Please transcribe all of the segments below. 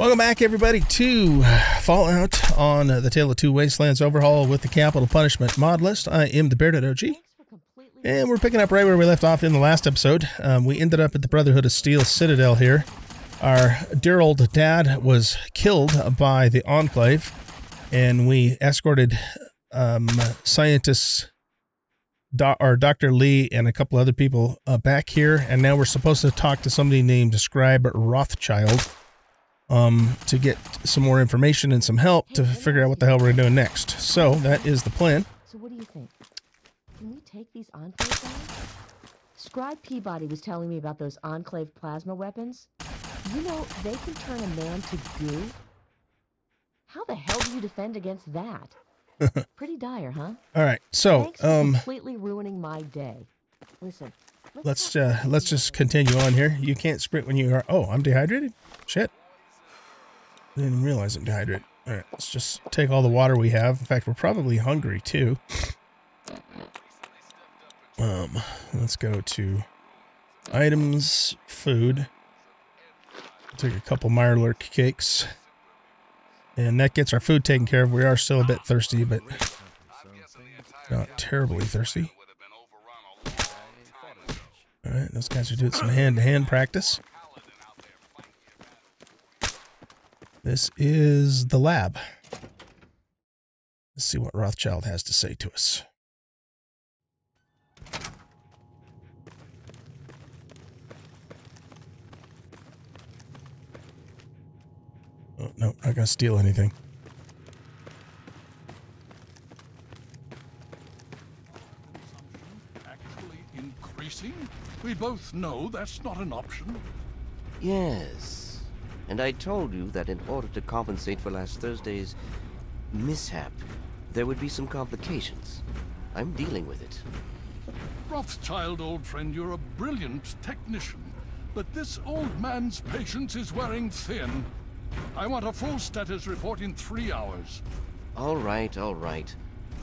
Welcome back, everybody, to Fallout on the Tale of Two Wastelands Overhaul with the Capital Punishment mod list. I am the Bearded OG, and we're picking up right where we left off in the last episode. We ended up at the Brotherhood of Steel Citadel here. Our dear old dad was killed by the Enclave, and we escorted scientists, Dr. Lee, and a couple other people back here, and now we're supposed to talk to somebody named Scribe Rothschild to get some more information and some help to figure out what the hell we're doing next. So that is the plan. So what do you think? Can we take these Enclave guys? Scribe Peabody was telling me about those Enclave plasma weapons. You know, they can turn a man to goo. How the hell do you defend against that? Pretty dire, huh? All right, so thanks for completely ruining my day. Listen, let's just continue on here. You can't sprint when you are. Oh, I'm dehydrated. Shit, I didn't realize I'm dehydrated. All right, let's just take all the water we have. In fact, we're probably hungry too. Let's go to items, food. I'll take a couple Mirelurk cakes. And that gets our food taken care of. We are still a bit thirsty, but not terribly thirsty. All right, those guys are doing some hand-to-hand practice. This is the lab. Let's see what Rothschild has to say to us. Oh, no, I gotta steal anything. Actually increasing? We both know that's not an option. Yes. And I told you that in order to compensate for last Thursday's mishap, there would be some complications. I'm dealing with it. Rothschild, old friend, you're a brilliant technician, but this old man's patience is wearing thin. I want a full status report in 3 hours. All right, all right.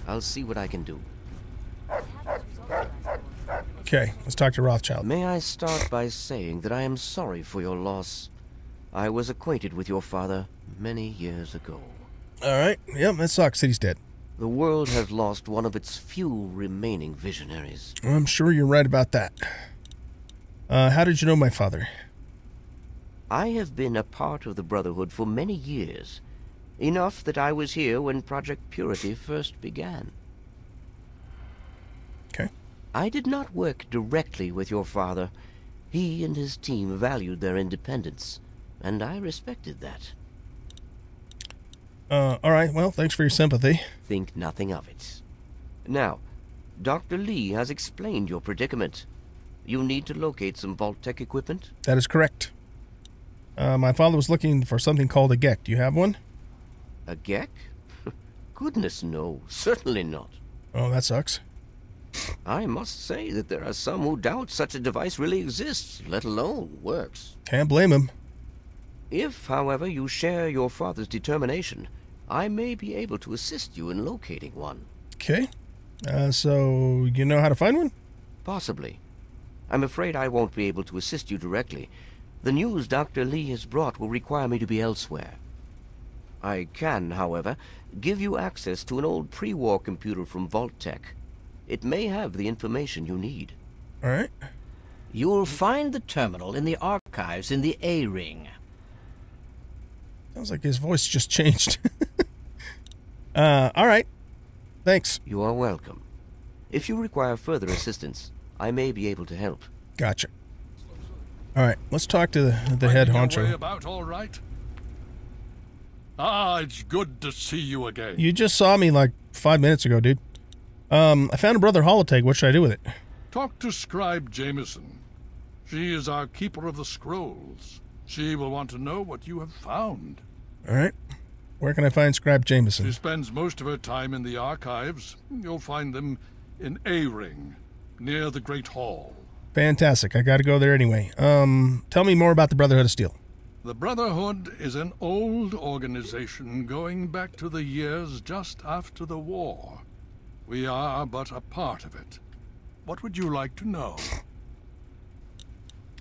I'll see what I can do. Okay, let's talk to Rothschild. May I start by saying that I am sorry for your loss. I was acquainted with your father many years ago. All right, yep, that sucks that he's dead. The world has lost one of its few remaining visionaries. I'm sure you're right about that. How did you know my father? I have been a part of the Brotherhood for many years, enough that I was here when Project Purity first began. Okay. I did not work directly with your father. He and his team valued their independence, and I respected that. All right, well, thanks for your sympathy. Think nothing of it. Now, Dr. Lee has explained your predicament. You need to locate some Vault-Tec equipment? That is correct. My father was looking for something called a GECK. Do you have one? A GECK? Goodness, no. Certainly not. Oh, that sucks. I must say that there are some who doubt such a device really exists, let alone works. Can't blame him. If, however, you share your father's determination, I may be able to assist you in locating one. Okay. So you know how to find one? Possibly. I'm afraid I won't be able to assist you directly. The news Dr. Lee has brought will require me to be elsewhere. I can, however, give you access to an old pre-war computer from Vault-Tec. It may have the information you need. All right. You'll find the terminal in the archives in the A-ring. Sounds like his voice just changed. All right. Thanks. You are welcome. If you require further assistance, I may be able to help. Gotcha. All right, let's talk to the head honcho. About, all right? Ah, it's good to see you again. You just saw me like 5 minutes ago, dude. I found a brother holotag. What should I do with it? Talk to Scribe Jameson. She is our keeper of the scrolls. She will want to know what you have found. All right. Where can I find Scribe Jameson? She spends most of her time in the archives. You'll find them in A-ring, near the Great Hall. Fantastic. I got to go there anyway. Tell me more about the Brotherhood of Steel. The Brotherhood is an old organization going back to the years just after the war. We are but a part of it. What would you like to know?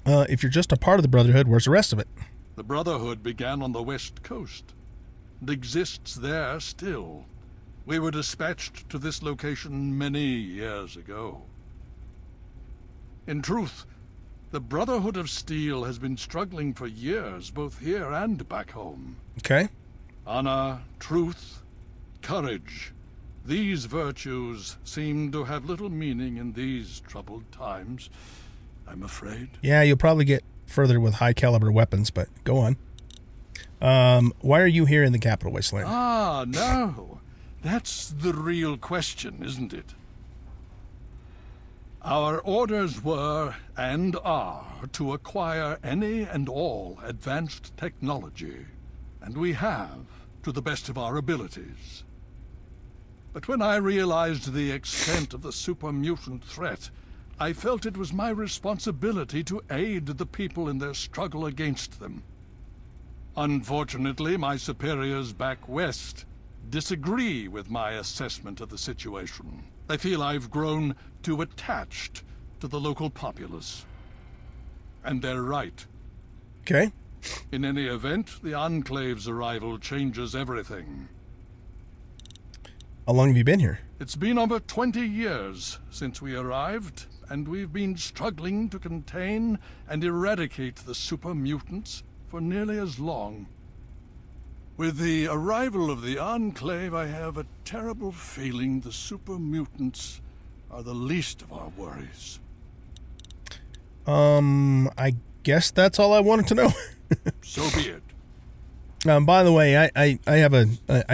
If you're just a part of the Brotherhood, where's the rest of it? The Brotherhood began on the west coast. It exists there still. We were dispatched to this location many years ago. In truth, the Brotherhood of Steel has been struggling for years, both here and back home. Okay. Honor, truth, courage. These virtues seem to have little meaning in these troubled times, I'm afraid. Yeah, you'll probably get further with high-caliber weapons, but go on. Why are you here in the Capital Wasteland? Ah, no. That's the real question, isn't it? Our orders were, and are, to acquire any and all advanced technology. And we have, to the best of our abilities. But when I realized the extent of the supermutant threat, I felt it was my responsibility to aid the people in their struggle against them. Unfortunately, my superiors back west disagree with my assessment of the situation. They feel I've grown too attached to the local populace. And they're right. Okay. In any event, the Enclave's arrival changes everything. How long have you been here? It's been over 20 years since we arrived, and we've been struggling to contain and eradicate the super mutants for nearly as long. With the arrival of the Enclave, I have a terrible feeling the super mutants are the least of our worries. I guess that's all I wanted to know. So be it. By the way, I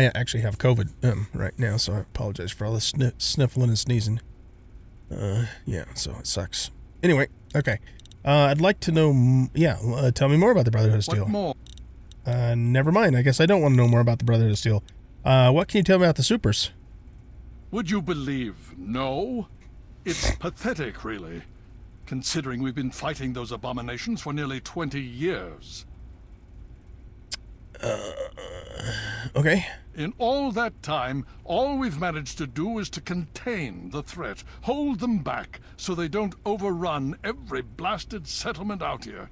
actually have COVID right now, so I apologize for all the sniffling and sneezing. Yeah, so it sucks. Anyway, okay. I'd like to know. Yeah, tell me more about the Brotherhood of Steel. What more? Never mind. I guess I don't want to know more about the Brotherhood of Steel. What can you tell me about the supers? Would you believe? No, it's pathetic, really, considering we've been fighting those abominations for nearly 20 years. Okay. In all that time, all we've managed to do is to contain the threat, hold them back, so they don't overrun every blasted settlement out here.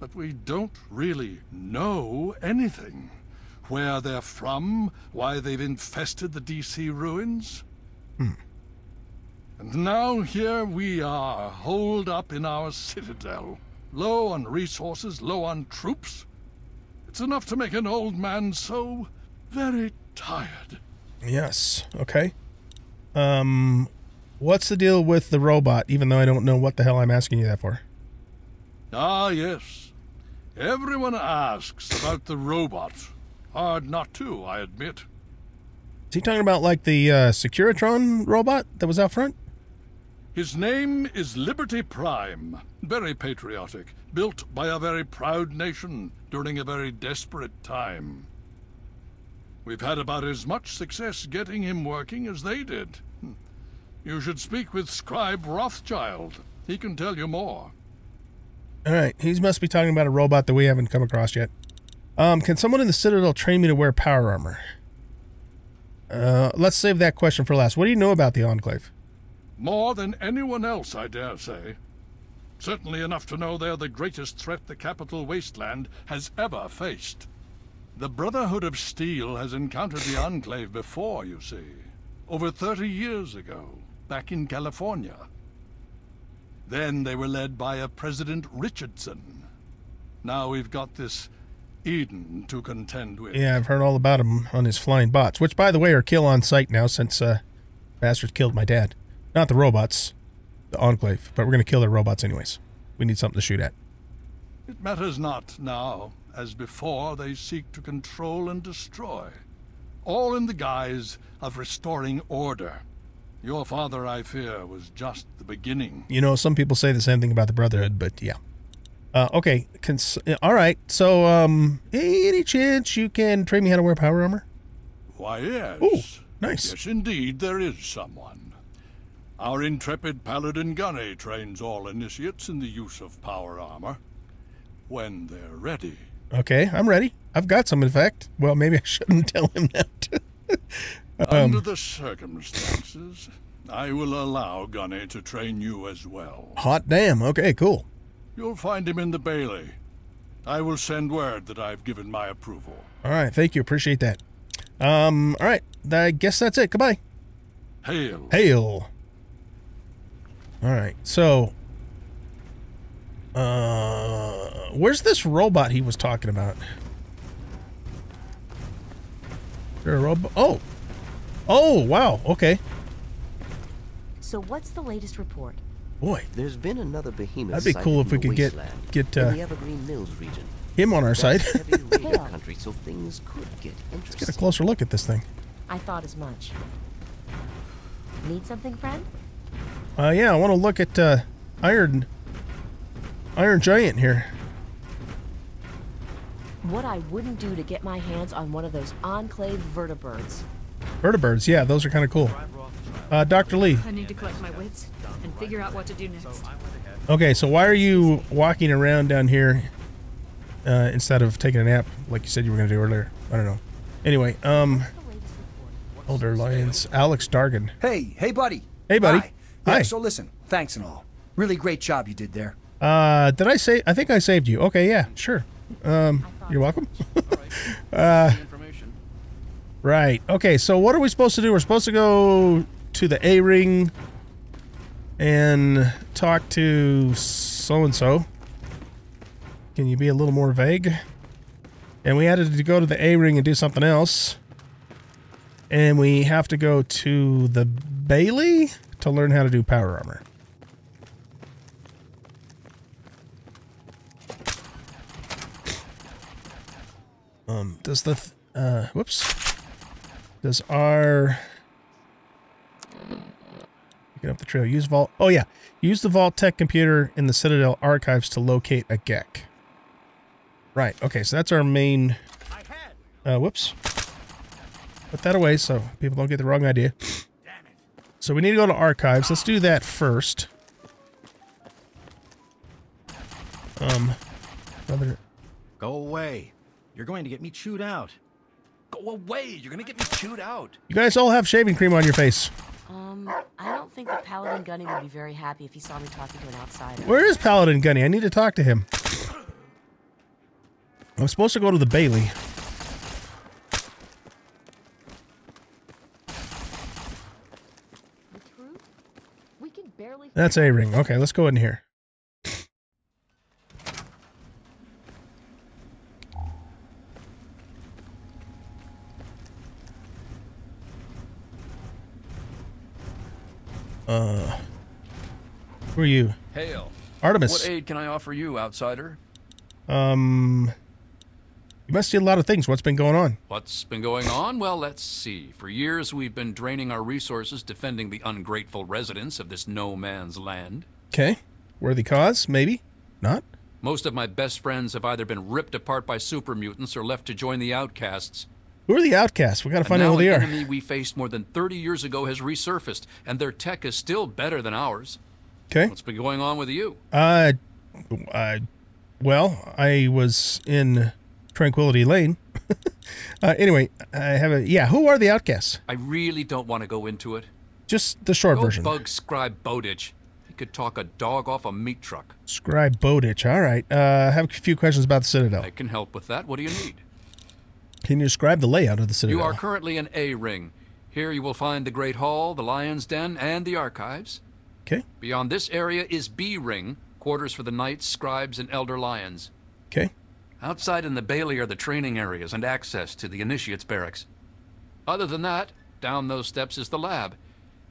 But we don't really know anything. Where they're from, why they've infested the DC ruins. Hmm. And now here we are, holed up in our citadel. Low on resources, low on troops. It's enough to make an old man so very tired. Yes, okay. What's the deal with the robot, even though I don't know what the hell I'm asking you that for? Ah, yes. Everyone asks about the robot. Hard not to, I admit. Is he talking about, like, the Securitron robot that was out front? His name is Liberty Prime. Very patriotic. Built by a very proud nation during a very desperate time. We've had about as much success getting him working as they did. You should speak with Scribe Rothschild. He can tell you more. All right, he must be talking about a robot that we haven't come across yet. Can someone in the Citadel train me to wear power armor? Let's save that question for last. What do you know about the Enclave? More than anyone else, I dare say. Certainly enough to know they're the greatest threat the Capital Wasteland has ever faced. The Brotherhood of Steel has encountered the Enclave before, you see. Over 30 years ago, back in California. Then they were led by a President Richardson. Now we've got this Eden to contend with. Yeah, I've heard all about him on his flying bots, which, by the way, are kill on sight now since bastards killed my dad. Not the robots, the Enclave, but we're going to kill their robots anyways. We need something to shoot at. It matters not now. As before, they seek to control and destroy, all in the guise of restoring order. Your father, I fear, was just the beginning. You know, some people say the same thing about the Brotherhood, but yeah. Okay. All right. So, any chance you can train me how to wear power armor? Why, yes. Ooh, nice. Yes, indeed, there is someone. Our intrepid Paladin Gunny trains all initiates in the use of power armor when they're ready. Okay, I'm ready. I've got some, in fact. Well, maybe I shouldn't tell him that. Under the circumstances, I will allow Gunny to train you as well. Hot damn. Okay, cool. You'll find him in the Bailey. I will send word that I've given my approval. All right, thank you. Appreciate that. All right, I guess that's it. Goodbye. Hail. Hail. All right, so... where's this robot he was talking about? Is there a robot? Oh. Oh, wow. Okay. So what's the latest report? Boy, there's been another behemoth. That'd be cool if we could get the Evergreen Mills region. Him on our side. Country, so things could get interesting. Let's get a closer look at this thing. I thought as much. Need something, friend? Yeah, I want to look at Iron Giant here. What I wouldn't do to get my hands on one of those Enclave Vertibirds. Vertibirds, yeah, those are kind of cool. Dr. Lee. I need to collect my wits and figure out what to do next. Okay, so why are you walking around down here instead of taking a nap like you said you were going to do earlier? I don't know. Anyway, Elder Lyons, Alex Dargan. Hey buddy. Hey buddy. Hi. Hi. Yeah, so listen, thanks and all. Really great job you did there. Did I say? I think I saved you. Okay, yeah, sure. You're welcome. Right. Okay, so what are we supposed to do? We're supposed to go to the A-ring and talk to so-and-so. Can you be a little more vague? And we had to go to the A-ring and do something else. And we have to go to the Bailey to learn how to do power armor. Does the... whoops. Does our... Get up the trail. Use Vault. Oh, yeah. Use the Vault-Tec computer in the Citadel archives to locate a GECK. Right. Okay, so that's our main... whoops. Put that away so people don't get the wrong idea. So we need to go to archives. Let's do that first. Another... Go away. You're going to get me chewed out. Go away! You're going to get me chewed out. You guys all have shaving cream on your face. I don't think the Paladin Gunny would be very happy if he saw me talking to an outsider. Where is Paladin Gunny? I need to talk to him. I'm supposed to go to the Bailey. The truth? We can barely... That's A-ring. Okay, let's go in here. Who are you? Hail. Artemis. What aid can I offer you, outsider? You must see a lot of things. What's been going on? What's been going on? Well, let's see. For years, we've been draining our resources defending the ungrateful residents of this no man's land. Okay. Worthy cause? Maybe. Not. Most of my best friends have either been ripped apart by super mutants or left to join the outcasts. Who are the outcasts? We got to find out who they are. The enemy we faced more than 30 years ago has resurfaced, and their tech is still better than ours. Okay. What's been going on with you? Well, I was in Tranquility Lane. Anyway, I have a... Yeah, who are the outcasts? I really don't want to go into it. Just the short version. Go bug Scribe Bowditch. He could talk a dog off a meat truck. Scribe Bowditch. All right. I have a few questions about the Citadel. I can help with that. What do you need? Can you describe the layout of the Citadel? You are currently in A-Ring. Here you will find the Great Hall, the Lion's Den, and the Archives. Okay. Beyond this area is B-Ring, quarters for the Knights, Scribes, and Elder Lions. Okay. Outside in the Bailey are the training areas and access to the Initiate's barracks. Other than that, down those steps is the lab.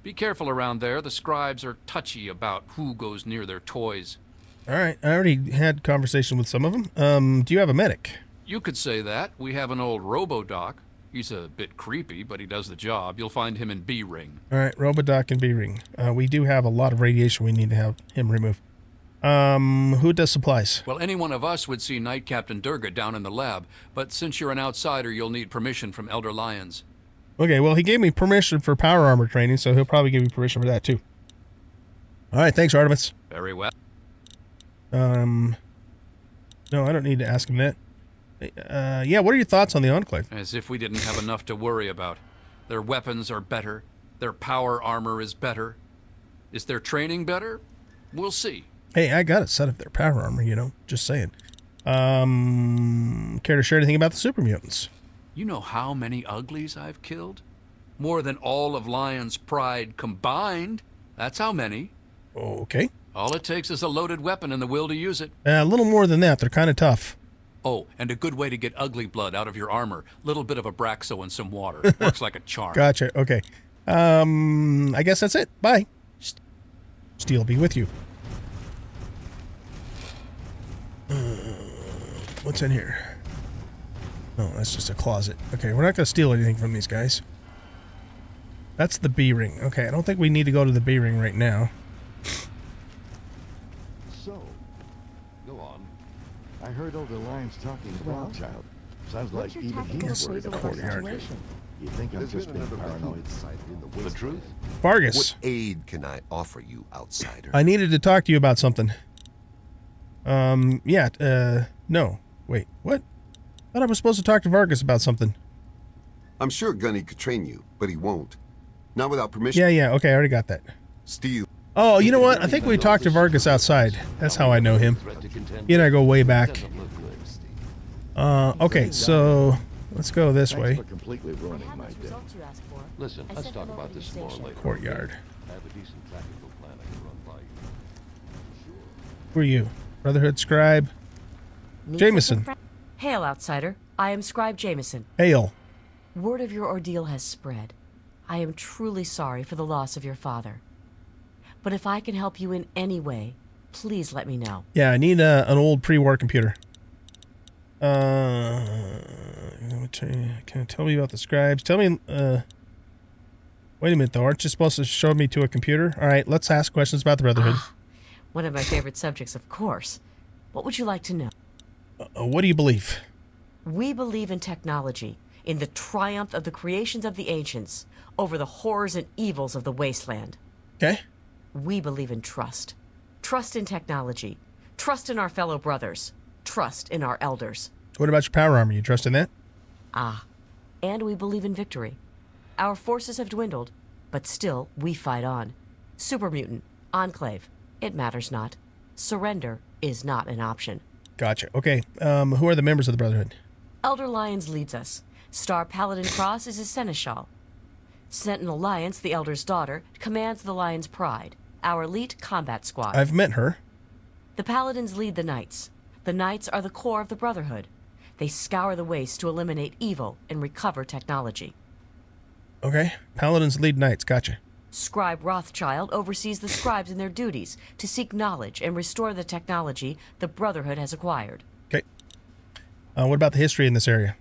Be careful around there. The Scribes are touchy about who goes near their toys. All right. I already had conversation with some of them. Do you have a medic? You could say that. We have an old Robodoc. He's a bit creepy, but he does the job. You'll find him in B-Ring. All right, Robodoc and B-Ring. We do have a lot of radiation we need to have him removed. Who does supplies? Well, any one of us would see Night Captain Durga down in the lab, but since you're an outsider, you'll need permission from Elder Lyons. Okay, well, he gave me permission for power armor training, so he'll probably give me permission for that, too. All right, thanks, Artemis. Very well. No, I don't need to ask him that. Yeah, what are your thoughts on the Enclave? As if we didn't have enough to worry about. Their weapons are better. Their power armor is better. Is their training better? We'll see. Hey, I got it set up their power armor, you know. Just saying. Care to share anything about the super mutants? You know how many uglies I've killed? More than all of Lion's pride combined. That's how many. Okay. All it takes is a loaded weapon and the will to use it. A little more than that. They're kind of tough. Oh, and a good way to get ugly blood out of your armor. Little bit of Abraxo and some water. Works like a charm. Gotcha. Okay. I guess that's it. Bye. Steel be with you. What's in here? Oh, that's just a closet. Okay, we're not going to steal anything from these guys. That's the B-ring. Okay, I don't think we need to go to the B-ring right now. So, go on. I heard Elder Lyons talking to Rothschild. Sounds like even he's worried about the situation. You think I'm just being paranoid? The truth? Vargas. What aid can I offer you, outsider? I needed to talk to you about something. Yeah, no. Wait, what? I thought I was supposed to talk to Vargas about something. I'm sure Gunny could train you, but he won't. Not without permission. Yeah, okay, I already got that. Steel. Oh, you know what? I think we talked to Vargas outside. That's how I know him. He and I go way back. Okay, so let's go this way. Listen, let's talk about this more later. Courtyard. Who are you? Brotherhood Scribe Jameson. Hail, outsider. I am Scribe Jameson. Hail. Word of your ordeal has spread. I am truly sorry for the loss of your father. But if I can help you in any way, please let me know. Yeah, I need an old pre-war computer. Can I tell me about the scribes? Tell me, wait a minute though, aren't you supposed to show me to a computer? All right, let's ask questions about the Brotherhood. One of my favorite subjects, of course. What would you like to know? What do you believe? We believe in technology, in the triumph of the creations of the ancients, over the horrors and evils of the wasteland. Okay. We believe in trust. Trust in technology. Trust in our fellow brothers. Trust in our elders. What about your power armor? You trust in that? Ah, and we believe in victory. Our forces have dwindled, but still we fight on. Super mutant, Enclave, it matters not. Surrender is not an option. Gotcha. Okay, who are the members of the Brotherhood? Elder Lyons leads us. Star Paladin Cross is his seneschal. Sentinel Lions, the Elder's daughter, commands the Lion's Pride, our elite combat squad. I've met her. The Paladins lead the Knights. The Knights are the core of the Brotherhood. They scour the wastes to eliminate evil and recover technology. Okay, Paladins lead Knights, gotcha. Scribe Rothschild oversees the scribes in their duties to seek knowledge and restore the technology the Brotherhood has acquired. Okay. What about the history in this area?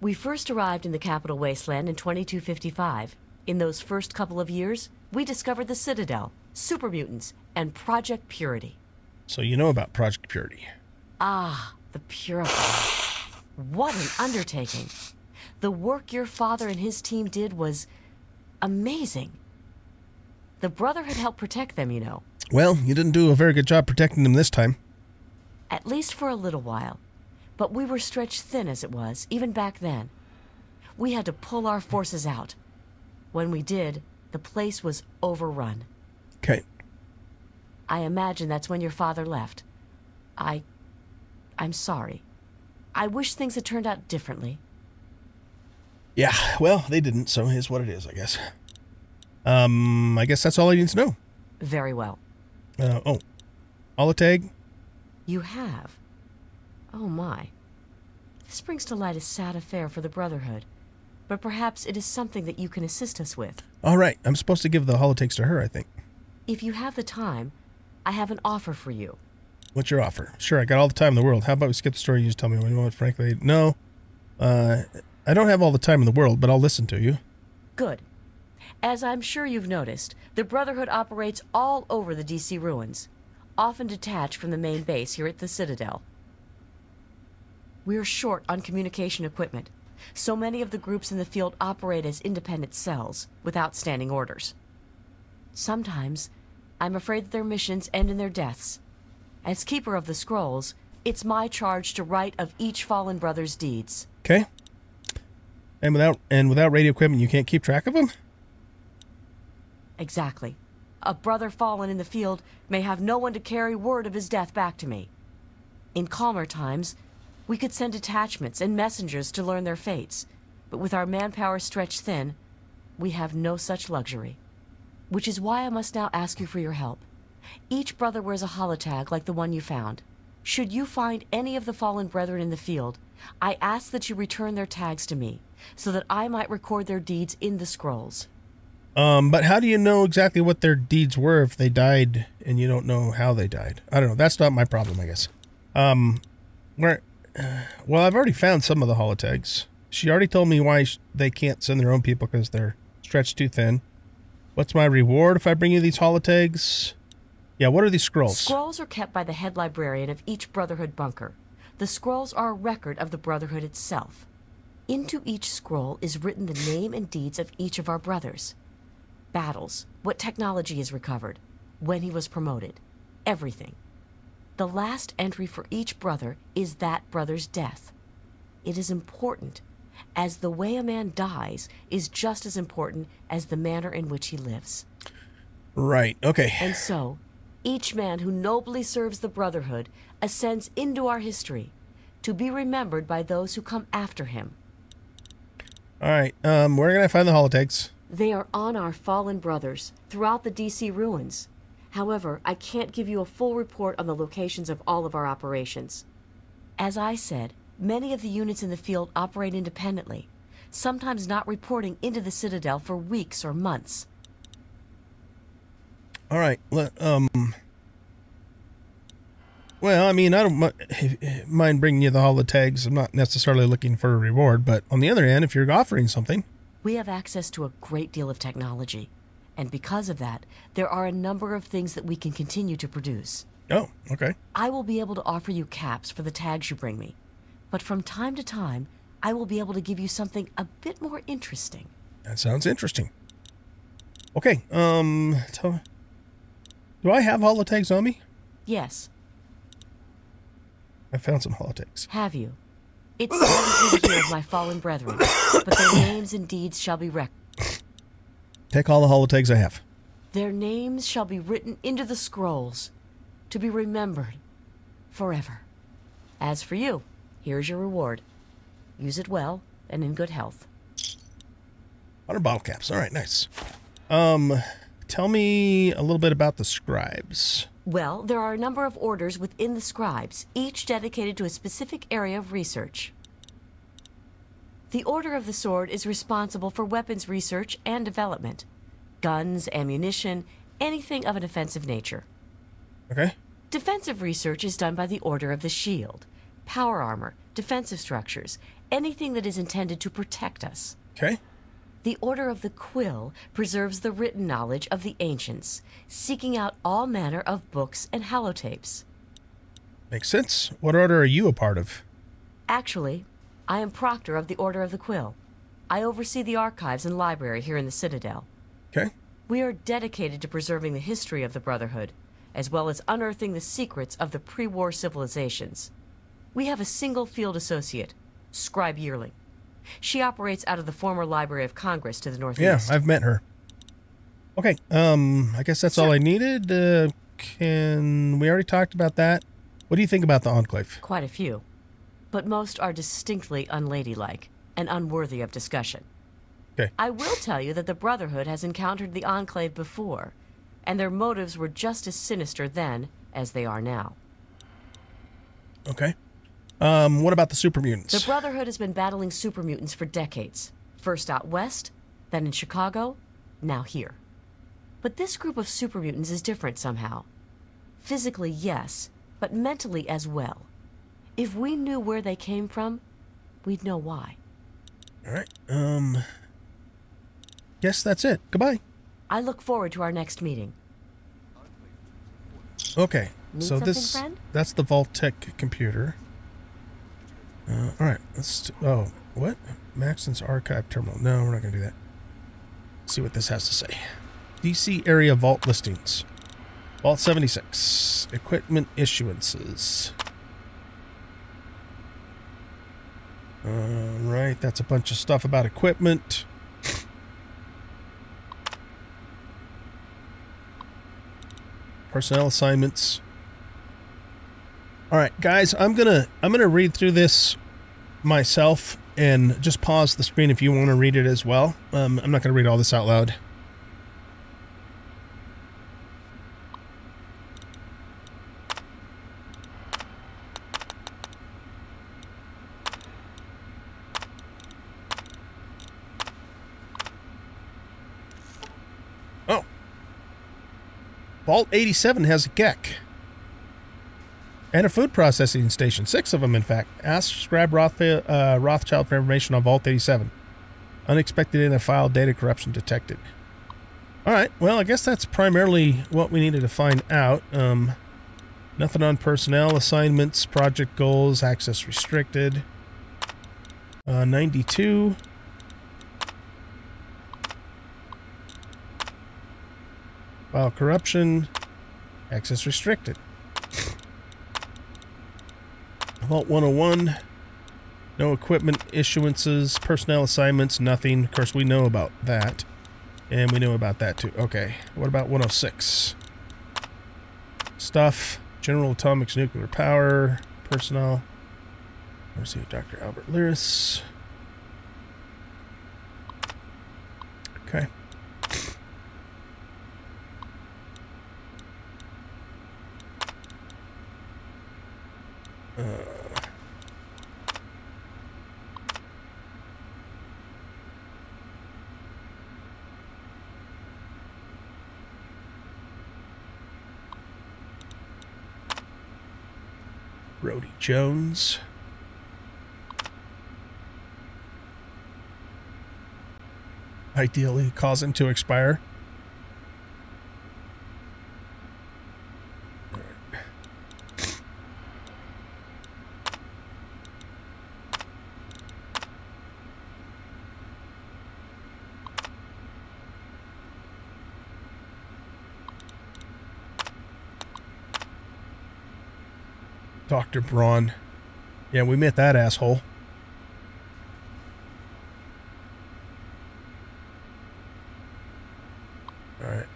We first arrived in the Capital Wasteland in 2255. In those first couple of years, we discovered the Citadel, super mutants, and Project Purity. So you know about Project Purity. Ah, the Purifier. What an undertaking. The work your father and his team did was amazing. The Brotherhood helped protect them, you know. Well, you didn't do a very good job protecting them this time. At least for a little while. But we were stretched thin as it was, even back then. We had to pull our forces out. When we did, the place was overrun. Okay. I imagine that's when your father left. I'm sorry. I wish things had turned out differently. Yeah, well, they didn't, so here's what it is, I guess. I guess that's all I need to know. Very well. Oh. Holotag? You have. Oh my. This brings to light a sad affair for the Brotherhood. But perhaps it is something that you can assist us with. Alright, I'm supposed to give the holotags to her, I think. If you have the time, I have an offer for you. What's your offer? Sure, I got all the time in the world. How about we skip the story? You just tell me when you want, frankly. No. I don't have all the time in the world, but I'll listen to you. Good. As I'm sure you've noticed, the Brotherhood operates all over the DC ruins, often detached from the main base here at the Citadel. We're short on communication equipment, so many of the groups in the field operate as independent cells without standing orders. Sometimes, I'm afraid that their missions end in their deaths. As Keeper of the Scrolls, it's my charge to write of each fallen brother's deeds. Okay. And without radio equipment, you can't keep track of them? Exactly. A brother fallen in the field may have no one to carry word of his death back to me. In calmer times, We could send detachments and messengers to learn their fates, but with our manpower stretched thin, we have no such luxury. Which is why I must now ask you for your help. Each brother wears a holotag like the one you found. Should you find any of the fallen brethren in the field, I ask that you return their tags to me, so that I might record their deeds in the scrolls. But how do you know exactly what their deeds were if they died and you don't know how they died? I don't know. That's not my problem, I guess. Well, I've already found some of the holotags. She already told me why they can't send their own people because they're stretched too thin. What's my reward if I bring you these holotags? Yeah, what are these scrolls? Scrolls are kept by the head librarian of each Brotherhood bunker. The scrolls are a record of the Brotherhood itself. Into each scroll is written the name and deeds of each of our brothers. Battles, what technology is recovered, when he was promoted, everything. The last entry for each brother is that brother's death. It is important, as the way a man dies is just as important as the manner in which he lives. Right, okay. And so, each man who nobly serves the Brotherhood ascends into our history, to be remembered by those who come after him. All right, where can I find the holotags? They are on our fallen brothers throughout the DC ruins. However, I can't give you a full report on the locations of all of our operations. As I said, many of the units in the field operate independently, sometimes not reporting into the Citadel for weeks or months. All right, well, I mean, I don't mind bringing you the holotags. I'm not necessarily looking for a reward, but on the other hand, if you're offering something... We have access to a great deal of technology, and because of that, there are a number of things that we can continue to produce. Oh, okay. I will be able to offer you caps for the tags you bring me, but from time to time, I will be able to give you something a bit more interesting. That sounds interesting. Okay, do I have holotags on me? Yes. I found some holotags. Have you? It's the duty of my fallen brethren, but their names and deeds shall be wrecked. Take all the holotags I have. Their names shall be written into the scrolls, to be remembered forever. As for you, here's your reward. Use it well and in good health. 100 bottle caps. All right, nice. Tell me a little bit about the scribes. Well, there are a number of orders within the scribes, each dedicated to a specific area of research. The Order of the Sword is responsible for weapons research and development. Guns, ammunition, anything of an offensive nature. Okay. Defensive research is done by the Order of the Shield. Power armor, defensive structures, anything that is intended to protect us. Okay. The Order of the Quill preserves the written knowledge of the ancients, seeking out all manner of books and holotapes. Makes sense. What order are you a part of? Actually, I am Proctor of the Order of the Quill. I oversee the archives and library here in the Citadel. Okay. We are dedicated to preserving the history of the Brotherhood, as well as unearthing the secrets of the pre-war civilizations. We have a single field associate, Scribe Yearling. She operates out of the former Library of Congress to the northeast. Yeah, I've met her. Okay, I guess that's all I needed. We already talked about that. What do you think about the Enclave? Quite a few, but most are distinctly unladylike and unworthy of discussion. Okay. I will tell you that the Brotherhood has encountered the Enclave before, and their motives were just as sinister then as they are now. Okay. What about the super mutants? The Brotherhood has been battling super mutants for decades. First out west, then in Chicago, now here. But this group of super mutants is different somehow. Physically, yes, but mentally as well. If we knew where they came from, we'd know why. All right. Yes, that's it. Goodbye. I look forward to our next meeting. Okay. So that's the Vault-Tec computer. All right, let's... Oh, what? Maxson's archive terminal. No, we're not going to do that. Let's see what this has to say. DC area vault listings. Vault 76. Equipment issuances. All right, that's a bunch of stuff about equipment. Personnel assignments. All right, guys, I'm gonna read through this myself and just pause the screen if you want to read it as well. I'm not gonna read all this out loud. Vault 87 has a GECK and a food processing station, 6 of them in fact. Ask Scribe Rothschild for information on Vault 87. Unexpected in a file, data corruption detected. Alright, well I guess that's primarily what we needed to find out. Nothing on personnel, assignments, project goals, access restricted. 92. File corruption, access restricted. Vault 101, no equipment issuances, personnel assignments, nothing. Of course, we know about that. And we know about that too. Okay, what about 106? Stuff, General Atomics, nuclear power, personnel. Let's see, Dr. Albert Lyris. Okay. Brody Jones. Ideally cause him to expire. Dr. Braun. Yeah, we met that asshole. All right.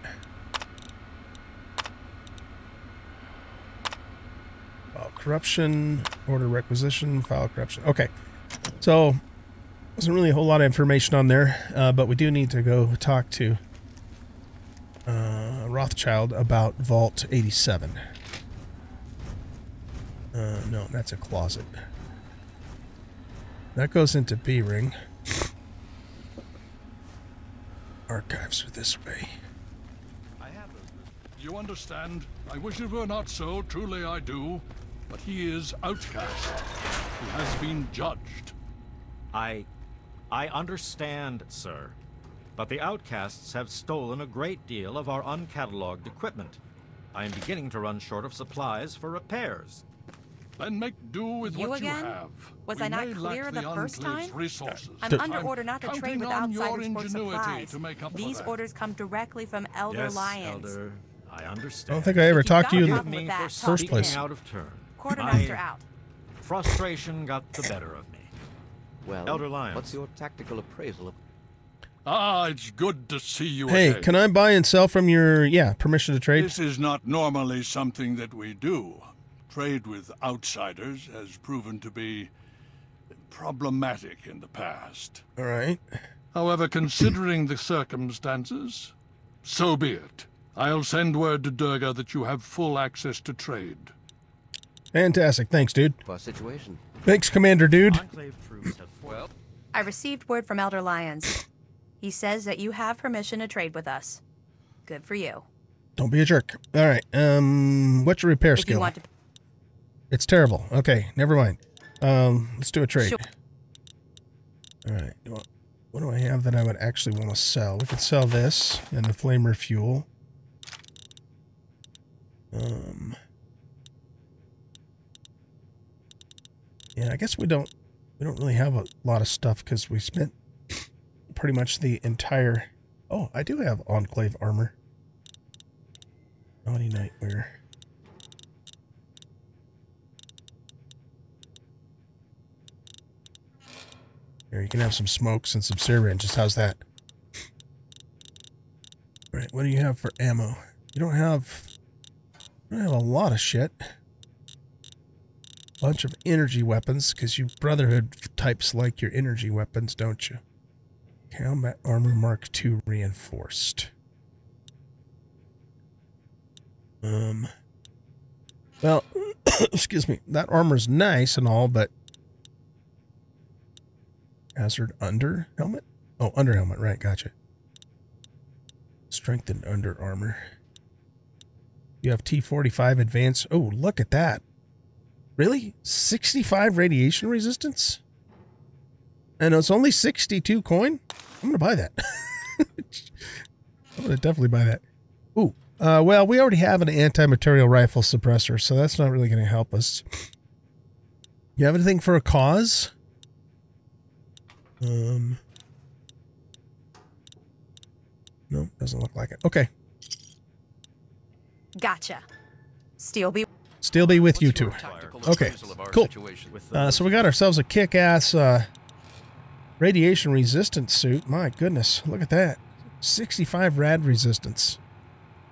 File corruption, order requisition, file corruption. Okay. So, wasn't really a whole lot of information on there, but we do need to go talk to Rothschild about Vault 87. No, that's a closet. That goes into B-Ring. Archives are this way. I have a... You understand? I wish it were not so, truly I do. But he is outcast. He has been judged. I understand, sir. But the outcasts have stolen a great deal of our uncatalogued equipment. I am beginning to run short of supplies for repairs. Then make do with what you have. Was I not clear the first time? I'm under order not to trade with outsiders for supplies. These orders come directly from Elder Lyons. Elder, I understand. I don't think I ever talked to you in the first place. Quartermaster out. Frustration got the better of me. Well, Elder Lyons, what's your tactical appraisal of... Ah, it's good to see you again. Hey, can I buy and sell from your, permission to trade? This is not normally something that we do. Trade with outsiders has proven to be problematic in the past. All right. However, considering the circumstances, so be it. I'll send word to Durga that you have full access to trade. Fantastic. Thanks, dude. Plus situation. Thanks, Commander Dude. I received word from Elder Lyons. He says that you have permission to trade with us. Good for you. Don't be a jerk. All right. What's your repair skill? It's terrible. Okay, never mind. Let's do a trade. Sure. All right. What do I have that I would actually want to sell? We could sell this and the flamer fuel. Yeah, I guess we don't really have a lot of stuff because we spent pretty much the entire. Oh, I do have Enclave armor. Naughty nightwear. Here, you can have some smokes and some syringes. How's that? All right, what do you have for ammo? You don't have a lot of shit. bunch of energy weapons, because you Brotherhood types like your energy weapons, don't you? Combat Armor Mark II Reinforced. Well, excuse me, that armor's nice and all, but... Hazard under helmet? Oh, under helmet, right, gotcha. Strengthened under armor. You have T45 advanced. Oh, look at that. Really? 65 radiation resistance? And it's only 62 coin? I'm going to buy that. I'm going to definitely buy that. Ooh, well, we already have an anti-material rifle suppressor, so that's not really going to help us. You have anything for a cause? No, doesn't look like it. Okay. Gotcha. Steel be with you two. Okay, cool. So we got ourselves a kick-ass radiation resistance suit. My goodness, look at that. 65 rad resistance.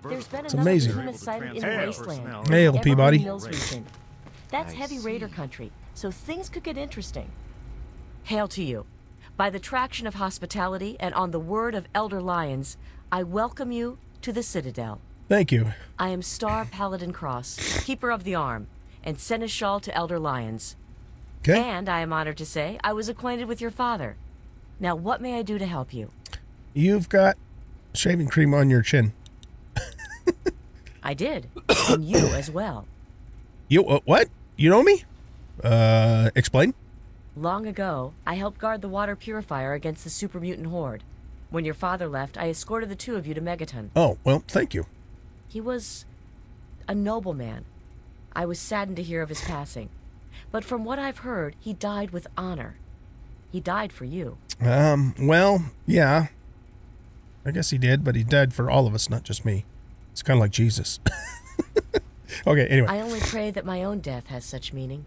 It's amazing. Hey, old Peabody. That's heavy raider country, so things could get interesting. Hail to you. By the traction of hospitality and on the word of Elder Lyons, I welcome you to the Citadel. Thank you. I am Star Paladin Cross, Keeper of the Arm, and Seneschal to Elder Lyons. Okay. And I am honored to say I was acquainted with your father. Now, what may I do to help you? You've got shaving cream on your chin. I did, and you as well. You what? You know me? Explain. Long ago, I helped guard the water purifier against the super mutant horde. When your father left, I escorted the two of you to Megaton. Oh, well, thank you. He was a nobleman. I was saddened to hear of his passing. But from what I've heard, he died with honor. He died for you. Well, yeah. I guess he did, but he died for all of us, not just me. It's kind of like Jesus. Okay, anyway. I only pray that my own death has such meaning.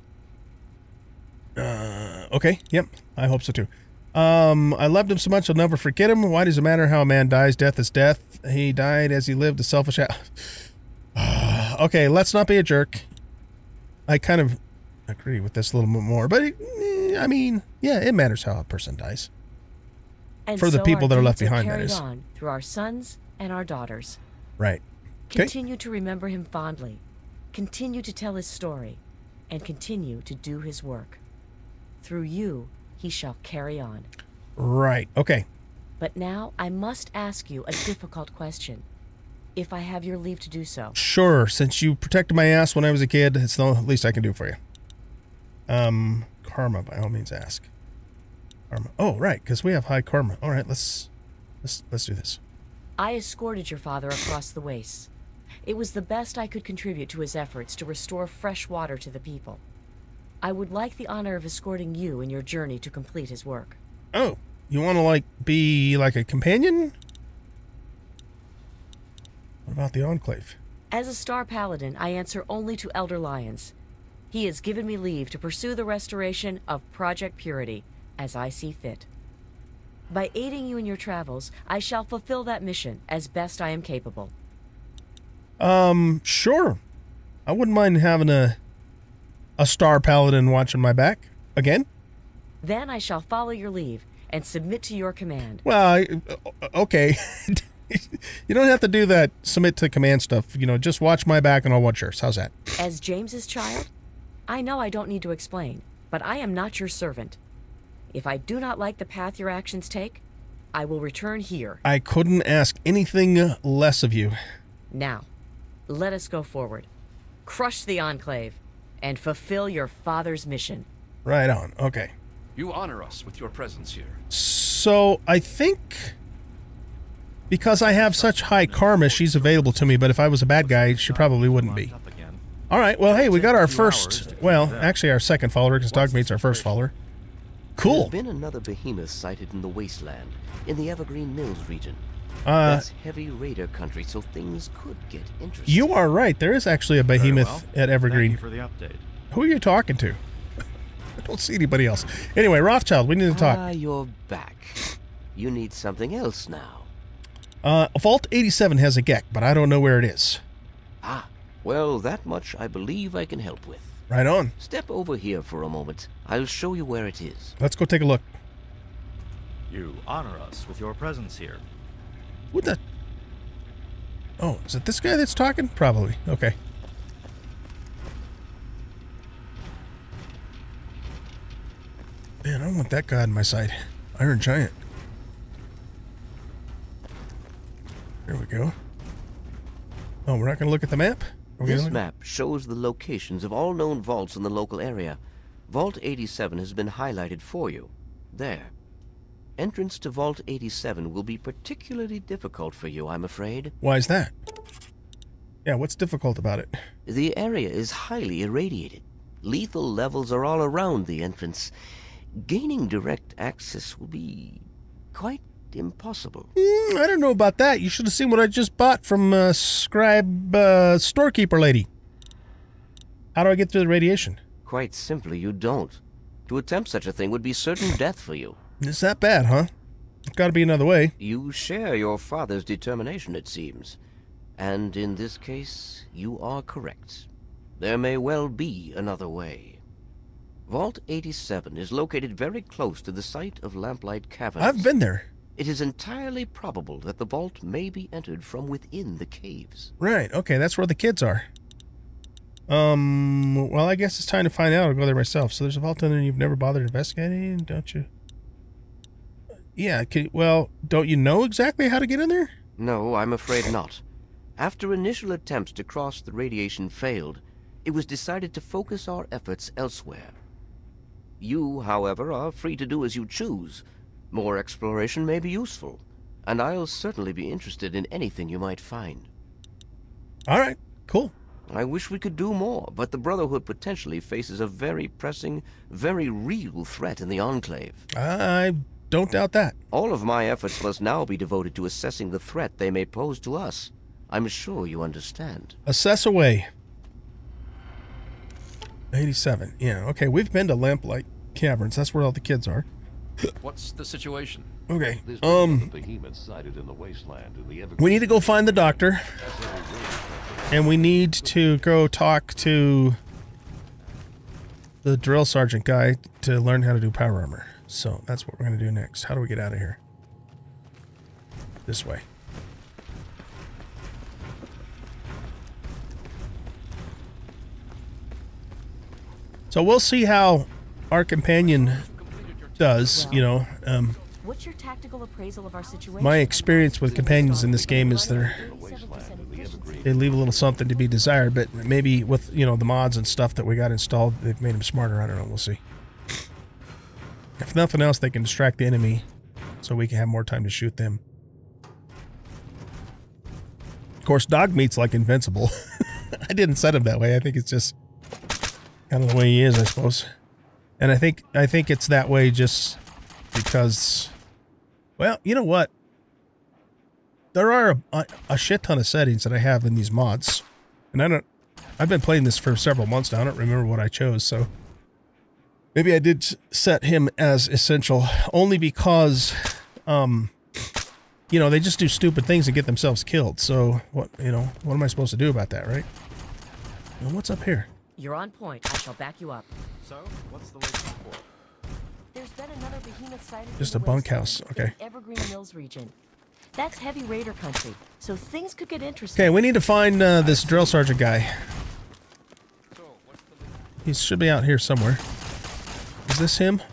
Okay, yep. I hope so, too. I loved him so much I'll never forget him. Why does it matter how a man dies? Death is death. He died as he lived, a selfish... Okay, let's not be a jerk. I kind of agree with this a little bit more, but I mean, yeah, it matters how a person dies. And for so the people that are left behind, that is. On through our sons and our daughters. Right. Continue to remember him fondly. Continue to tell his story. And continue to do his work. Through you... he shall carry on. Right, okay. But now I must ask you a difficult question, if I have your leave to do so. Sure, since you protected my ass when I was a kid, it's the least I can do for you. Karma, by all means ask. Karma. Oh, right, because we have high karma. All right, let's do this. I escorted your father across the wastes. It was the best I could contribute to his efforts to restore fresh water to the people. I would like the honor of escorting you in your journey to complete his work. Oh, you want to, like, be like a companion? What about the Enclave? As a Star Paladin, I answer only to Elder Lyons. He has given me leave to pursue the restoration of Project Purity, as I see fit. By aiding you in your travels, I shall fulfill that mission as best I am capable. Sure. I wouldn't mind having a Star Paladin watching my back again. Then I shall follow your leave and submit to your command. Well, okay. You don't have to do that submit to command stuff. You know, just watch my back and I'll watch yours. How's that? As James's child, I know I don't need to explain, but I am not your servant. If I do not like the path your actions take, I will return here. I couldn't ask anything less of you. Now, let us go forward. Crush the Enclave. And fulfill your father's mission. Right on. Okay. You honor us with your presence here. So I think because I have such high karma, she's available to me. But if I was a bad guy, she probably wouldn't be. All right. Well, hey, we got our first. Well, actually, our second follower, because Dogmeat's our first follower. Cool. There's been another behemoth sighted in the wasteland, in the Evergreen Mills region. That's heavy raider country, so things could get interesting. You are right. There is actually a behemoth at Evergreen. Thank you for the update. Who are you talking to? I don't see anybody else. Anyway, Rothschild, we need to talk. Ah, you're back. You need something else now. Vault 87 has a GECK, but I don't know where it is. Ah, well, that much I believe I can help with. Right on. Step over here for a moment. I'll show you where it is. Let's go take a look. You honor us with your presence here. What the? Oh, is it this guy that's talking? Probably. Okay. Man, I don't want that guy on my side. Iron Giant. There we go. Oh, we're not going to look at the map? This map shows the locations of all known vaults in the local area. Vault 87 has been highlighted for you. There. Entrance to Vault 87 will be particularly difficult for you, I'm afraid. Why is that? Yeah, what's difficult about it? The area is highly irradiated. Lethal levels are all around the entrance. Gaining direct access will be quite impossible. I don't know about that. You should have seen what I just bought from Scribe Storekeeper Lady. How do I get through the radiation? Quite simply, you don't. To attempt such a thing would be certain death for you. It's that bad, huh? There's got to be another way. You share your father's determination, it seems. And in this case, you are correct. There may well be another way. Vault 87 is located very close to the site of Lamplight Caverns. I've been there. It is entirely probable that the vault may be entered from within the caves. Right, okay, that's where the kids are. Well, I guess it's time to find out. I'll go there myself. So there's a vault in there you've never bothered investigating, don't you? Yeah, well, don't you know exactly how to get in there? No, I'm afraid not. After initial attempts to cross the radiation failed, it was decided to focus our efforts elsewhere. You, however, are free to do as you choose. More exploration may be useful, and I'll certainly be interested in anything you might find. All right, cool. I wish we could do more, but the Brotherhood potentially faces a very pressing, very real threat in the Enclave. I don't doubt that. All of my efforts must now be devoted to assessing the threat they may pose to us. I'm sure you understand. Assess away. 87. Yeah, okay, we've been to Lamplight Caverns. That's where all the kids are. What's the situation? Okay. We need to go find the doctor. And we need to go talk to the drill sergeant guy to learn how to do power armor. So that's what we're going to do next. How do we get out of here? This way. So we'll see how our companion does, you know. What's your tactical appraisal of our situation? My experience with companions in this game is they leave a little something to be desired, but maybe with, you know, the mods and stuff that we got installed, they've made them smarter. I don't know. We'll see. If nothing else, they can distract the enemy so we can have more time to shoot them. Of course, dog meat's like invincible. I didn't set him that way. I think it's just kind of the way he is, I suppose. And I think it's that way just because, well, you know what? There are a shit ton of settings that I have in these mods. And I've been playing this for several months now. I don't remember what I chose, so maybe I did set him as essential only because you know, they just do stupid things and get themselves killed. So what, you know, what am I supposed to do about that, right? And what's up here? You're on point. I shall back you up. So, what's the latest report? There's been another behemoth sighting. Just a bunkhouse. Okay. Evergreen Mills region. That's heavy raider country. So things could get interesting. Okay, we need to find this drill sergeant guy. So, what's the latest? He should be out here somewhere. Is this him?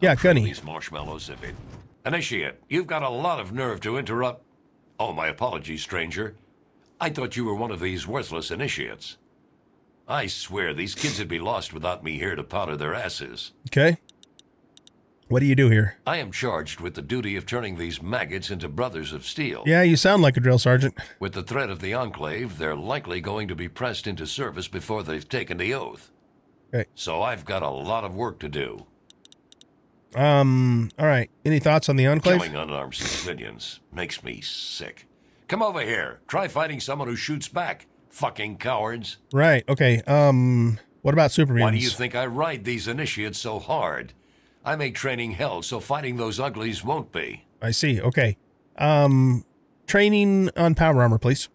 Yeah, Gunny. These marshmallows, if it. Initiate, you've got a lot of nerve to interrupt. Oh, my apologies, stranger. I thought you were one of these worthless initiates. I swear, these kids would be lost without me here to powder their asses. Okay. What do you do here? I am charged with the duty of turning these maggots into brothers of steel. Yeah, you sound like a drill sergeant. With the threat of the Enclave, they're likely going to be pressed into service before they've taken the oath. Okay. So I've got a lot of work to do. All right. Any thoughts on the Enclave? Killing unarmed civilians makes me sick. Come over here. Try fighting someone who shoots back. Fucking cowards. Right, okay. What about supermutants? Why do you think I ride these initiates so hard? I make training hell, so fighting those uglies won't be. I see, okay. Training on power armor, please.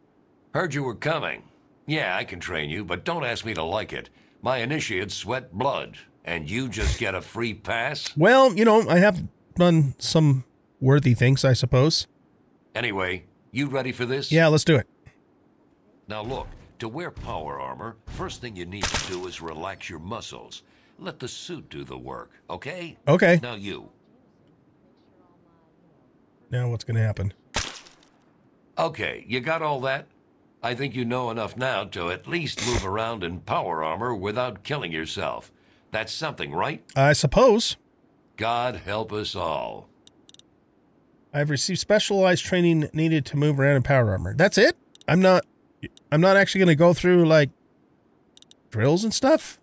Heard you were coming. Yeah, I can train you, but don't ask me to like it. My initiates sweat blood, and you just get a free pass? Well, you know, I have done some worthy things, I suppose. Anyway, you ready for this? Yeah, let's do it. Now look, to wear power armor, first thing you need to do is relax your muscles. Let the suit do the work, okay? Okay. Now you. Now what's going to happen? Okay, you got all that? I think you know enough now to at least move around in power armor without killing yourself. That's something, right? I suppose. God help us all. I've received specialized training needed to move around in power armor. That's it? I'm not actually going to go through, like, drills and stuff?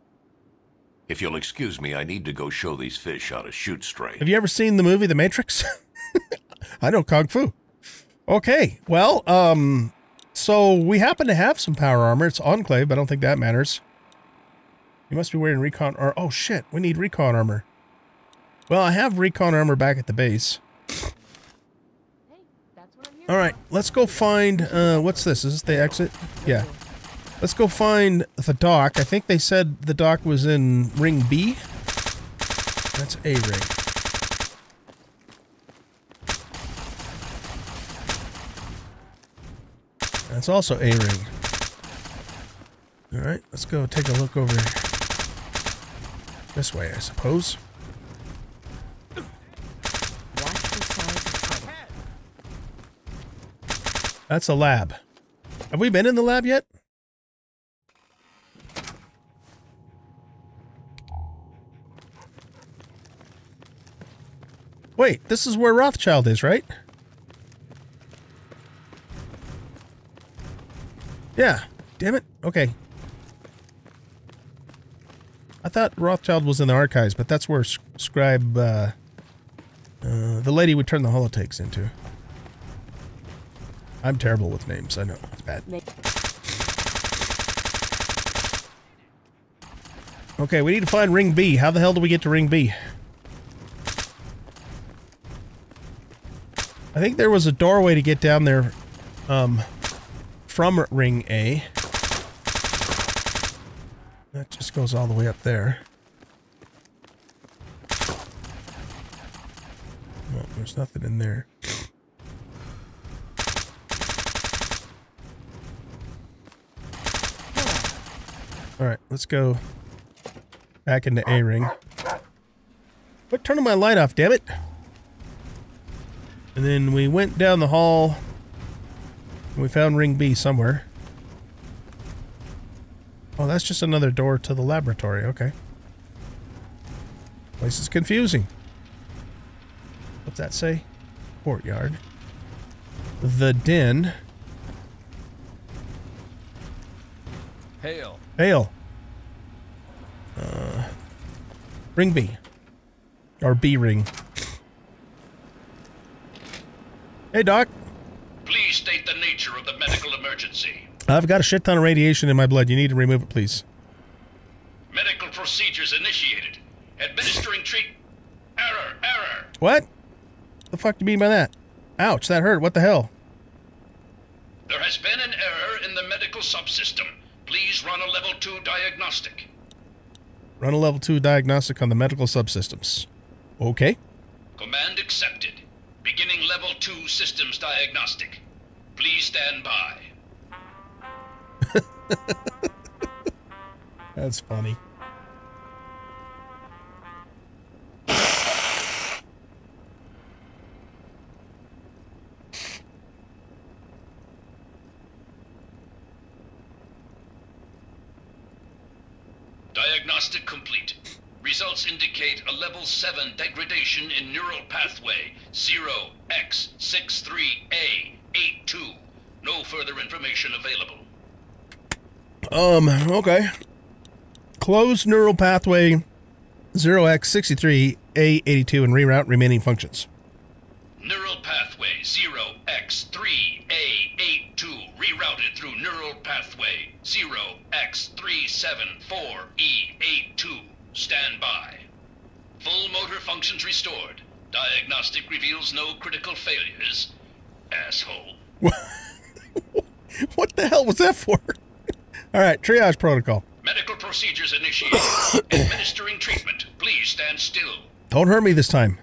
If you'll excuse me, I need to go show these fish how to shoot straight. Have you ever seen the movie The Matrix? I know Kung Fu. Okay, well, so we happen to have some power armor. It's Enclave, but I don't think that matters. You must be wearing recon armor. Oh, shit. We need recon armor. Well, I have recon armor back at the base. Hey, that's what I'm here. All right, let's go find... what's this? Is this the exit? Yeah. Let's go find the dock. I think they said the dock was in ring B. That's A ring. That's also A ring. All right, let's go take a look over this way, I suppose. Watch the size of the puddle. That's a lab. Have we been in the lab yet? Wait, this is where Rothschild is, right? Yeah, damn it. Okay. I thought Rothschild was in the archives, but that's where Scribe, the lady would turn the holotakes into. I'm terrible with names, I know. It's bad. Okay, we need to find Ring B. How the hell do we get to Ring B? I think there was a doorway to get down there from Ring A. That just goes all the way up there. Well, there's nothing in there. Alright, let's go back into A ring. Quit turning my light off, damn it! And then we went down the hall, and we found Ring B somewhere. Oh, that's just another door to the laboratory, okay. Place is confusing. What's that say? Courtyard. The den. Hail. Hail. Ring B. Or B ring. Hey, Doc. Please state the nature of the medical emergency. I've got a shit ton of radiation in my blood. You need to remove it, please. Medical procedures initiated. Administering treat... Error, error. What? The fuck do you mean by that? Ouch, that hurt. What the hell? There has been an error in the medical subsystem. Please run a level 2 diagnostic. Run a level 2 diagnostic on the medical subsystems. Okay. Command accepted. Beginning level 2 systems diagnostic. Please stand by. That's funny. Diagnostic complete. Results indicate a level 7 degradation in neural pathway 0x63A82. No further information available. Okay. Close neural pathway 0x63A82 and reroute remaining functions. Neural pathway 0x3A82 rerouted through neural pathway 0x374E82. Stand by. Full motor functions restored. Diagnostic reveals no critical failures. Asshole. What the hell was that for? All right, triage protocol. Medical protocol. procedures initiated. Administering treatment. Please stand still. Don't hurt me this time.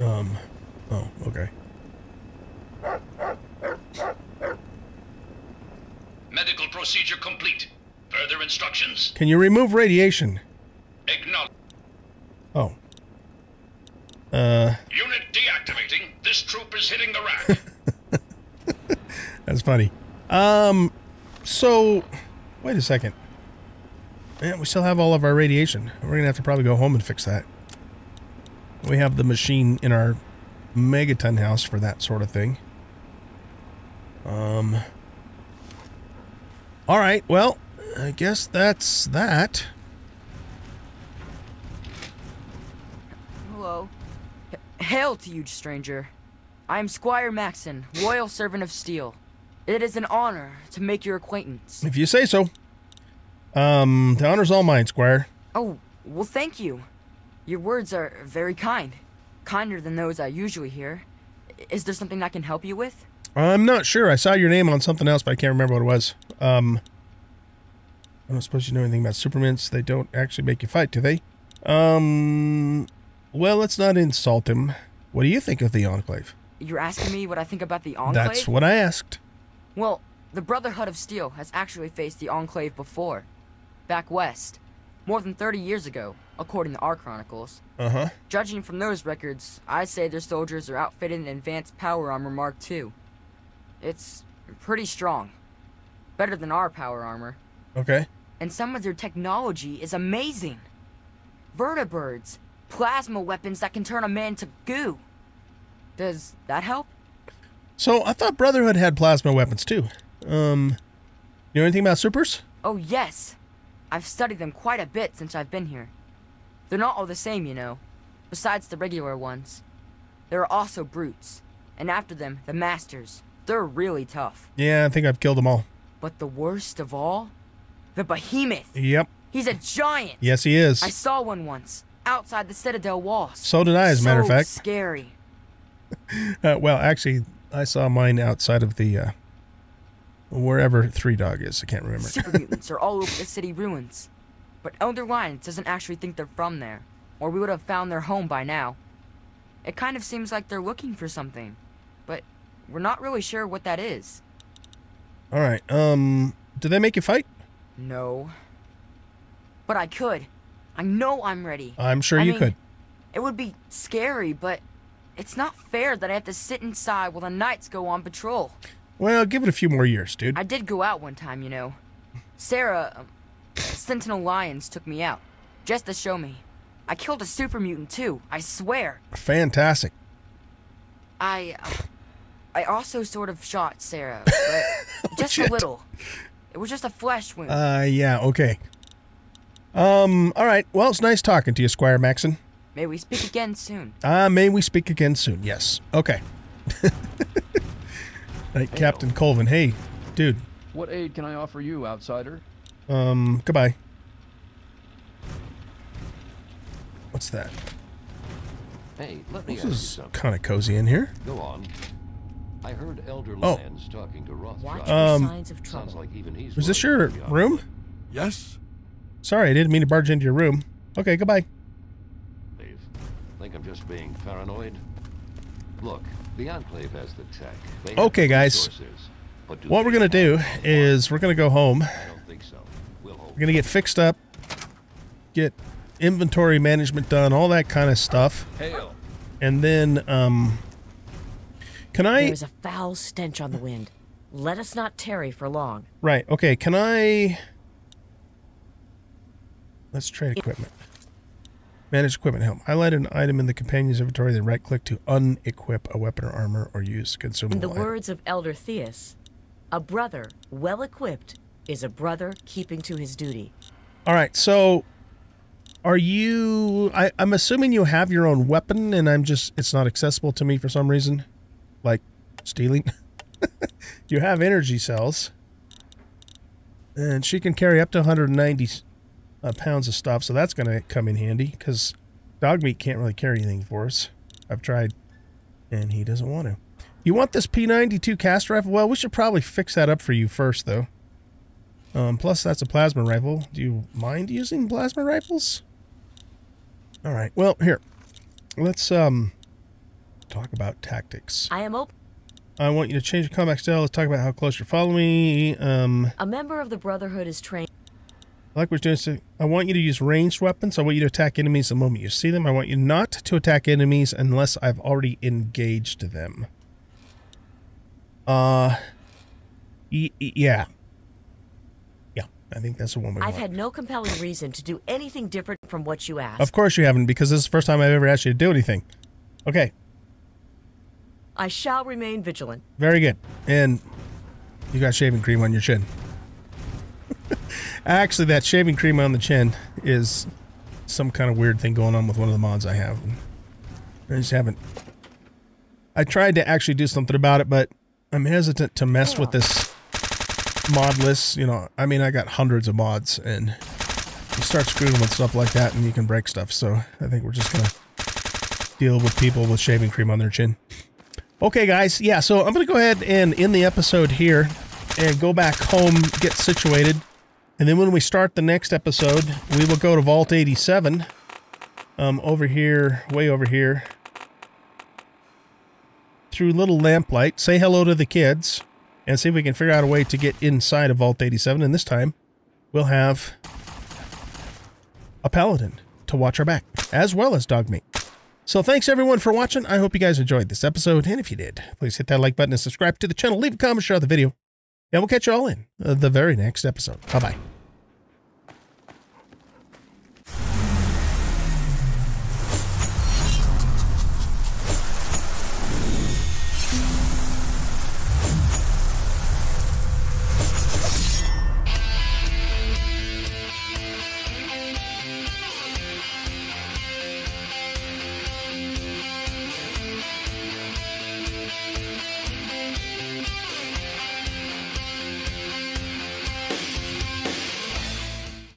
Oh, okay. Medical procedure complete. Further instructions. Can you remove radiation? Acknowledge. Oh. Unit deactivating. This troop is hitting the rack. That's funny. So, wait a second. Man, we still have all of our radiation. We're going to have to probably go home and fix that. We have the machine in our Megaton house for that sort of thing. All right, well, I guess that's that. Hello. Hail to you, stranger. I am Squire Maxson, Royal Servant of Steel. It is an honor to make your acquaintance. If you say so. The honor's all mine, Squire. Oh, well, thank you. Your words are very kind. Kinder than those I usually hear. Is there something I can help you with? I'm not sure. I saw your name on something else, but I can't remember what it was. I don't suppose you know anything about Supermints. They don't actually make you fight, do they? Well, let's not insult him. What do you think of the Enclave? You're asking me what I think about the Enclave? That's what I asked. Well, the Brotherhood of Steel has actually faced the Enclave before. Back west. More than 30 years ago, according to our chronicles. Uh-huh. Judging from those records, I say their soldiers are outfitted in advanced power armor Mark II. It's pretty strong. Better than our power armor. Okay. And some of their technology is amazing. Vertibirds. Plasma weapons that can turn a man to goo. Does that help? So, I thought Brotherhood had plasma weapons too. You know anything about supers? Oh, yes. I've studied them quite a bit since I've been here. They're not all the same, you know, besides the regular ones. There are also brutes, and after them, the masters. They're really tough. Yeah, I think I've killed them all. But the worst of all? The behemoth. Yep. He's a giant. Yes, he is. I saw one once, outside the Citadel walls. So did I, as a matter of fact. So scary. Well, actually, I saw mine outside of the... wherever Three Dog is, I can't remember. Super mutants are all over the city ruins. But Elder Lyons doesn't actually think they're from there, or we would have found their home by now. It kind of seems like they're looking for something, but we're not really sure what that is. Alright, do they make you fight? No. But I could. I know I'm ready. I'm sure you could. It would be scary, but it's not fair that I have to sit inside while the knights go on patrol. Well, give it a few more years, dude. I did go out one time, you know. Sarah, Sentinel Lions took me out, just to show me. I killed a super mutant too, I swear. Fantastic. I also sort of shot Sarah, but just a little. It was just a flesh wound. Yeah, okay. All right. Well, it's nice talking to you, Squire Maxson. May we speak again soon? May we speak again soon? Yes. Okay. Right, Captain Colvin. Hey, dude. What aid can I offer you, outsider? Goodbye. What's that? Hey, let me. This is kind of cozy in here. Go on. I heard Elder Lyons talking to Rothschild. Signs of trouble. Sounds like even he's. Was this your room? Yes. Sorry, I didn't mean to barge into your room. Okay, goodbye. Leave. Think I'm just being paranoid. Look. The Enclave has the tech. Okay, guys. What we're going to do is we're going to go home. I don't think so. We're going to get fixed up, get inventory management done, all that kind of stuff. And then, can I... There's a foul stench on the wind. Let us not tarry for long. Right, okay, can I... Let's trade equipment. Manage equipment helm. Highlight an item in the companion's inventory, then right-click to unequip a weapon or armor or use consumable. In the words of Elder Theus, a brother well-equipped is a brother keeping to his duty. All right, so are you... I'm assuming you have your own weapon, and I'm just... It's not accessible to me for some reason. Like, stealing. You have energy cells. And she can carry up to 190... pounds of stuff, so that's going to come in handy because dog meat can't really carry anything for us. I've tried, and he doesn't want to. You want this P92 cast rifle? Well, we should probably fix that up for you first, though. Plus, that's a plasma rifle. Do you mind using plasma rifles? All right. Well, here. Let's talk about tactics. I am open. I want you to change your combat style. Let's talk about how close you're following me. A member of the Brotherhood is trained. I like what you're doing. I want you to use ranged weapons. I want you to attack enemies the moment you see them. I want you not to attack enemies unless I've already engaged them. Yeah. Yeah, I think that's the one we want. I've had no compelling reason to do anything different from what you asked. Of course you haven't, because this is the first time I've ever asked you to do anything. Okay. I shall remain vigilant. Very good. And you got shaving cream on your chin. Actually, that shaving cream on the chin is some kind of weird thing going on with one of the mods I have. I just haven't. I tried to actually do something about it, but I'm hesitant to mess with this mod list. You know, I mean, I got hundreds of mods, and you start screwing with stuff like that, and you can break stuff. So I think we're just going to deal with people with shaving cream on their chin. Okay, guys, yeah, so I'm going to go ahead and end the episode here and go back home, get situated. And then when we start the next episode, we will go to Vault 87. Over here, way over here. Through Little Lamplight, say hello to the kids, and see if we can figure out a way to get inside of Vault 87. And this time, we'll have a paladin to watch our back, as well as dog meat. So thanks everyone for watching. I hope you guys enjoyed this episode. And if you did, please hit that like button and subscribe to the channel. Leave a comment, share the video. And we'll catch you all in the very next episode. Bye-bye.